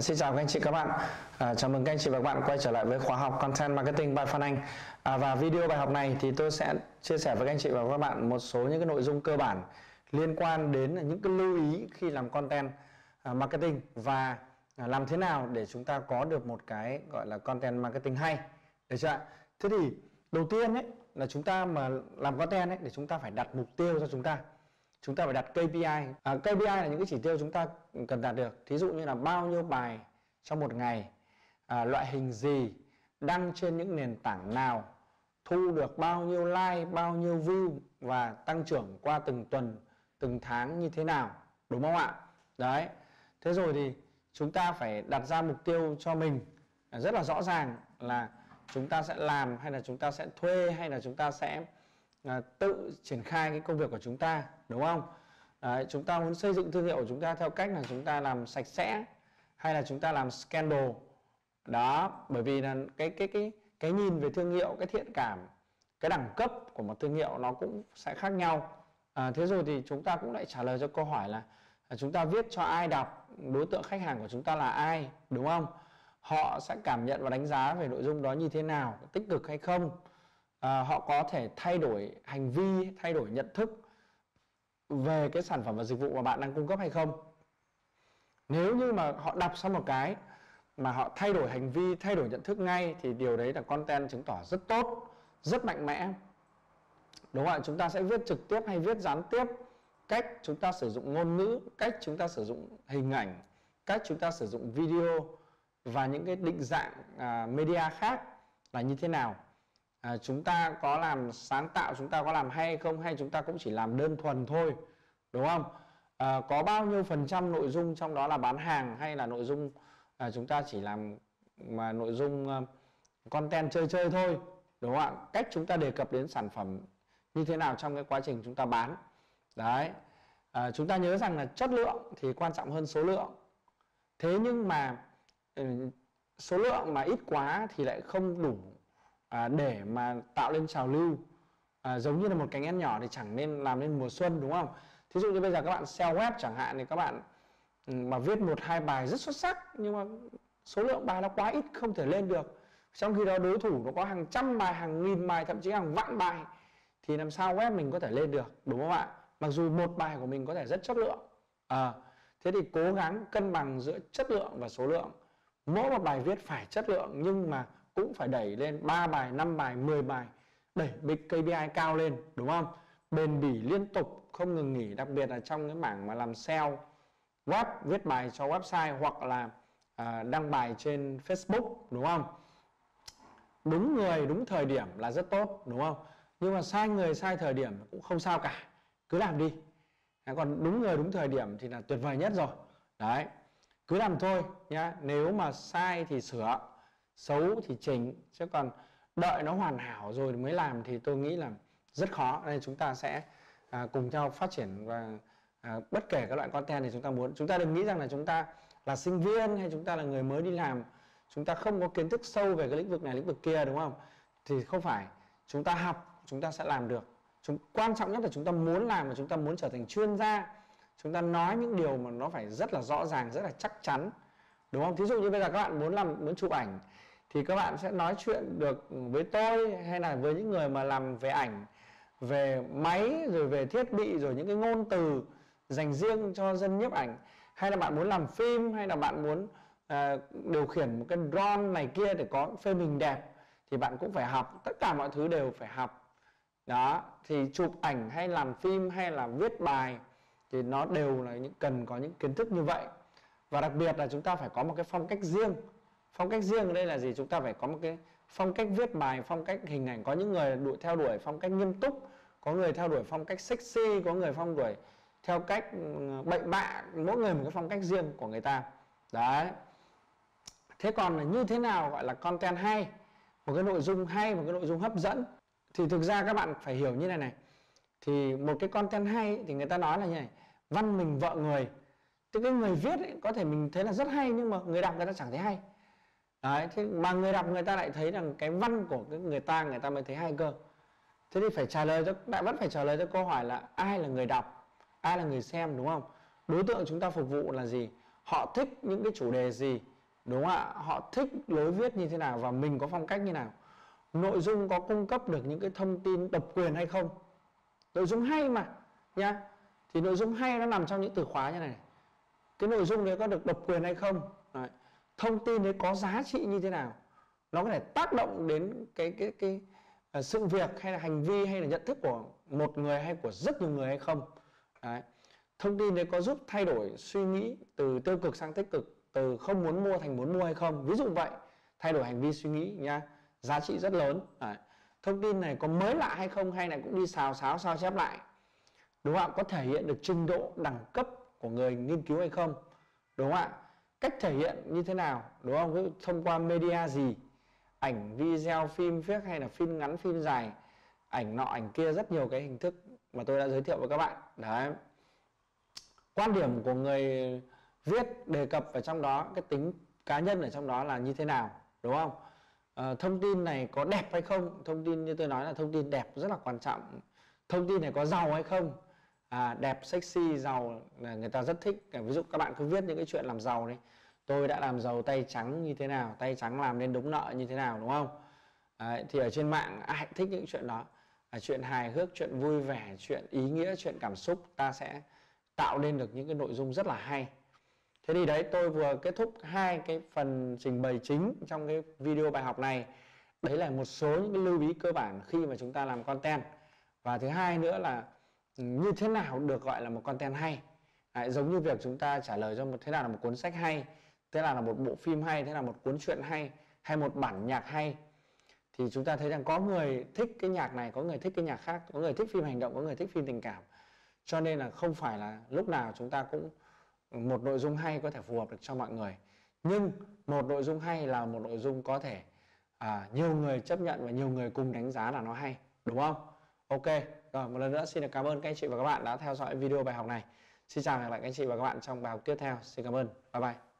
Xin chào các anh chị các bạn, chào mừng các anh chị và các bạn quay trở lại với khóa học Content Marketing by Phan Anh. Và video bài học này thì tôi sẽ chia sẻ với các anh chị và các bạn một số những cái nội dung cơ bản liên quan đến những cái lưu ý khi làm Content Marketing và làm thế nào để chúng ta có được một cái gọi là Content Marketing hay, được chưa ạ? Thế thì đầu tiên ấy, là chúng ta mà làm Content ấy, để chúng ta phải đặt mục tiêu cho chúng ta phải đặt KPI. KPI là những cái chỉ tiêu chúng ta cần đạt được. Thí dụ như là bao nhiêu bài trong một ngày, loại hình gì, đăng trên những nền tảng nào, thu được bao nhiêu like, bao nhiêu view và tăng trưởng qua từng tuần, từng tháng như thế nào, đúng không ạ? Đấy. Thế rồi thì chúng ta phải đặt ra mục tiêu cho mình rất là rõ ràng là chúng ta sẽ làm hay là chúng ta sẽ thuê hay là chúng ta sẽ tự triển khai cái công việc của chúng ta, đúng không? Đấy, chúng ta muốn xây dựng thương hiệu của chúng ta theo cách là chúng ta làm sạch sẽ hay là chúng ta làm scandal đó, bởi vì là cái nhìn về thương hiệu, cái thiện cảm, cái đẳng cấp của một thương hiệu nó cũng sẽ khác nhau. Thế rồi thì chúng ta cũng lại trả lời cho câu hỏi là chúng ta viết cho ai đọc, đối tượng khách hàng của chúng ta là ai, đúng không? Họ sẽ cảm nhận và đánh giá về nội dung đó như thế nào, tích cực hay không? Họ có thể thay đổi hành vi, thay đổi nhận thức về cái sản phẩm và dịch vụ mà bạn đang cung cấp hay không. Nếu như mà họ đọc xong một cái mà họ thay đổi hành vi, thay đổi nhận thức ngay thì điều đấy là content chứng tỏ rất tốt, rất mạnh mẽ, đúng không ạ? Chúng ta sẽ viết trực tiếp hay viết gián tiếp, cách chúng ta sử dụng ngôn ngữ, cách chúng ta sử dụng hình ảnh, cách chúng ta sử dụng video và những cái định dạng media khác là như thế nào. Chúng ta có làm sáng tạo, chúng ta có làm hay không, hay chúng ta cũng chỉ làm đơn thuần thôi, đúng không? Có bao nhiêu phần trăm nội dung trong đó là bán hàng hay là nội dung chúng ta chỉ làm mà nội dung content chơi thôi, đúng không ạ? Cách chúng ta đề cập đến sản phẩm như thế nào trong cái quá trình chúng ta bán. Đấy, chúng ta nhớ rằng là chất lượng thì quan trọng hơn số lượng. Thế nhưng mà số lượng mà ít quá thì lại không đủ để mà tạo lên trào lưu. Giống như là một cánh én nhỏ thì chẳng nên làm nên mùa xuân, đúng không? Thí dụ như bây giờ các bạn SEO web chẳng hạn thì các bạn mà viết 1-2 bài rất xuất sắc nhưng mà số lượng bài nó quá ít, không thể lên được. Trong khi đó đối thủ nó có hàng trăm bài, hàng nghìn bài, thậm chí hàng vạn bài thì làm sao web mình có thể lên được, đúng không ạ? Mặc dù một bài của mình có thể rất chất lượng. Thế thì cố gắng cân bằng giữa chất lượng và số lượng. Mỗi một bài viết phải chất lượng nhưng mà cũng phải đẩy lên 3 bài, 5 bài, 10 bài, đẩy big KPI cao lên, đúng không? Bền bỉ liên tục, không ngừng nghỉ, đặc biệt là trong cái mảng mà làm SEO web, viết bài cho website hoặc là đăng bài trên Facebook, đúng không? Đúng người, đúng thời điểm là rất tốt, đúng không? Nhưng mà sai người, sai thời điểm cũng không sao cả, cứ làm đi. Còn đúng người, đúng thời điểm thì là tuyệt vời nhất rồi. Đấy, cứ làm thôi nhá. Nếu mà sai thì sửa, xấu thì chỉnh, chứ còn đợi nó hoàn hảo rồi mới làm thì tôi nghĩ là rất khó. Nên chúng ta sẽ cùng nhau phát triển và bất kể các loại content thì chúng ta muốn. Chúng ta đừng nghĩ rằng là chúng ta là sinh viên hay chúng ta là người mới đi làm, chúng ta không có kiến thức sâu về cái lĩnh vực này, lĩnh vực kia, đúng không? Thì không phải, chúng ta học chúng ta sẽ làm được. Quan trọng nhất là chúng ta muốn làm và chúng ta muốn trở thành chuyên gia. Chúng ta nói những điều mà nó phải rất là rõ ràng, rất là chắc chắn, đúng không? Thí dụ như bây giờ các bạn muốn chụp ảnh thì các bạn sẽ nói chuyện được với tôi hay là với những người mà làm về ảnh, về máy, rồi về thiết bị, rồi những cái ngôn từ dành riêng cho dân nhiếp ảnh. Hay là bạn muốn làm phim, hay là bạn muốn điều khiển một cái drone này kia để có phim hình đẹp thì bạn cũng phải học, tất cả mọi thứ đều phải học. Đó, thì chụp ảnh hay làm phim hay là viết bài thì nó đều là cần có những kiến thức như vậy. Và đặc biệt là chúng ta phải có một cái phong cách riêng. Phong cách riêng ở đây là gì? Chúng ta phải có một cái phong cách viết bài, phong cách hình ảnh. Có những người theo đuổi phong cách nghiêm túc, có người theo đuổi phong cách sexy, có người phong đuổi theo cách bậy bạ. Mỗi người một cái phong cách riêng của người ta. Đấy. Thế còn là như thế nào gọi là content hay, một cái nội dung hay, một cái nội dung hấp dẫn, thì thực ra các bạn phải hiểu như này này. Thì một cái content hay thì người ta nói là như này: văn mình vợ người. Thì cái người viết ấy, có thể mình thấy là rất hay nhưng mà người đọc người ta chẳng thấy hay. Đấy, thế mà người đọc người ta lại thấy rằng cái văn của người ta mới thấy hay cơ. Thế thì phải trả lời cho, bạn vẫn phải trả lời cho câu hỏi là ai là người đọc, ai là người xem, đúng không? Đối tượng chúng ta phục vụ là gì? họ thích những cái chủ đề gì, đúng không ạ? Họ thích lối viết như thế nào và mình có phong cách như nào. Nội dung có cung cấp được những cái thông tin độc quyền hay không. Nội dung hay mà nha. Thì nội dung hay nó nằm trong những từ khóa như này. Cái nội dung đấy có được độc quyền hay không. Đấy. Thông tin đấy có giá trị như thế nào. Nó có thể tác động đến cái sự việc hay là hành vi hay là nhận thức của một người hay của rất nhiều người hay không. Đấy. Thông tin đấy có giúp thay đổi suy nghĩ từ tiêu cực sang tích cực, từ không muốn mua thành muốn mua hay không. Ví dụ vậy, thay đổi hành vi suy nghĩ nha. Giá trị rất lớn. Đấy. Thông tin này có mới lạ hay không hay là cũng đi xào xáo sao chép lại. Đúng không ạ? Có thể hiện được trình độ đẳng cấp của người nghiên cứu hay không. Đúng không ạ? Cách thể hiện như thế nào, đúng không? Thông qua media gì? Ảnh, video, phim, viết hay là phim ngắn, phim dài, ảnh nọ, ảnh kia, rất nhiều cái hình thức mà tôi đã giới thiệu với các bạn. Đấy. Quan điểm của người viết đề cập ở trong đó, cái tính cá nhân ở trong đó là như thế nào, đúng không? Thông tin này có đẹp hay không? Thông tin như tôi nói là thông tin đẹp rất là quan trọng. Thông tin này có giàu hay không? Đẹp, sexy, giàu là người ta rất thích. Ví dụ các bạn cứ viết những cái chuyện làm giàu đấy. Tôi đã làm giàu tay trắng như thế nào, tay trắng làm nên đống nợ như thế nào, đúng không? Đấy, thì ở trên mạng ai thích những chuyện đó. Chuyện hài hước, chuyện vui vẻ, chuyện ý nghĩa, chuyện cảm xúc. Ta sẽ tạo nên được những cái nội dung rất là hay. Thế thì đấy, tôi vừa kết thúc hai cái phần trình bày chính trong cái video bài học này. Đấy là một số những cái lưu ý cơ bản khi mà chúng ta làm content. Và thứ hai nữa là như thế nào được gọi là một content hay. Đấy, giống như việc chúng ta trả lời cho một thế nào là một cuốn sách hay, thế nào là một bộ phim hay, thế nào là một cuốn truyện hay, hay một bản nhạc hay. Thì chúng ta thấy rằng có người thích cái nhạc này, có người thích cái nhạc khác, có người thích phim hành động, có người thích phim tình cảm. Cho nên là không phải là lúc nào chúng ta cũng một nội dung hay có thể phù hợp được cho mọi người. Nhưng một nội dung hay là một nội dung có thể nhiều người chấp nhận và nhiều người cùng đánh giá là nó hay, đúng không? Ok, rồi một lần nữa xin được cảm ơn các anh chị và các bạn đã theo dõi video bài học này. Xin chào và hẹn gặp lại các anh chị và các bạn trong bài học tiếp theo. Xin cảm ơn, bye bye.